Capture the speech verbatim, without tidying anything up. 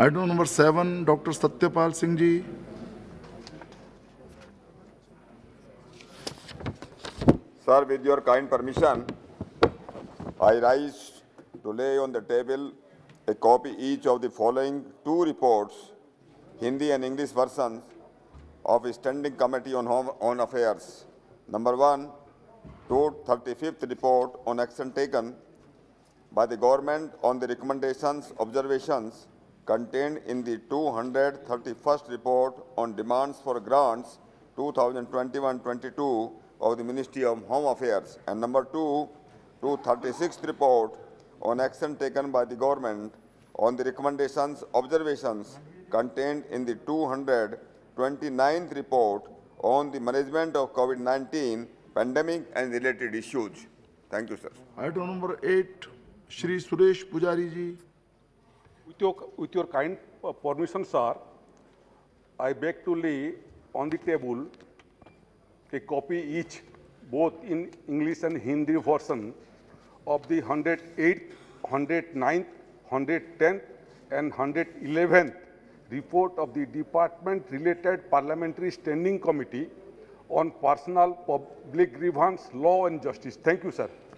Item number seven doctor Satyapal Singh ji. Sir, with your kind permission, I rise to lay on the table a copy each of the following two reports, Hindi and English versions, of the Standing Committee on Home on Affairs. Number one, two hundred thirty-fifth report on action taken by the government on the recommendations, observations contained in the two hundred thirty-first report on demands for grants two thousand twenty-one twenty-two. Of the Ministry of Home Affairs, and number two, two hundred thirty-sixth report on action taken by the government on the recommendations, observations contained in the two hundred twenty-ninth report on the management of COVID nineteen pandemic and related issues. Thank you, sir. Item number eight, Shri Suresh Pujari ji. With your, with your kind permission, sir, I beg to lay on the table a copy each, both in English and Hindi version, of the one hundred eighth, one hundred ninth, one hundred tenth, and one hundred eleventh report of the Department-related Parliamentary Standing Committee on Personal Public Grievance Law and Justice. Thank you, sir.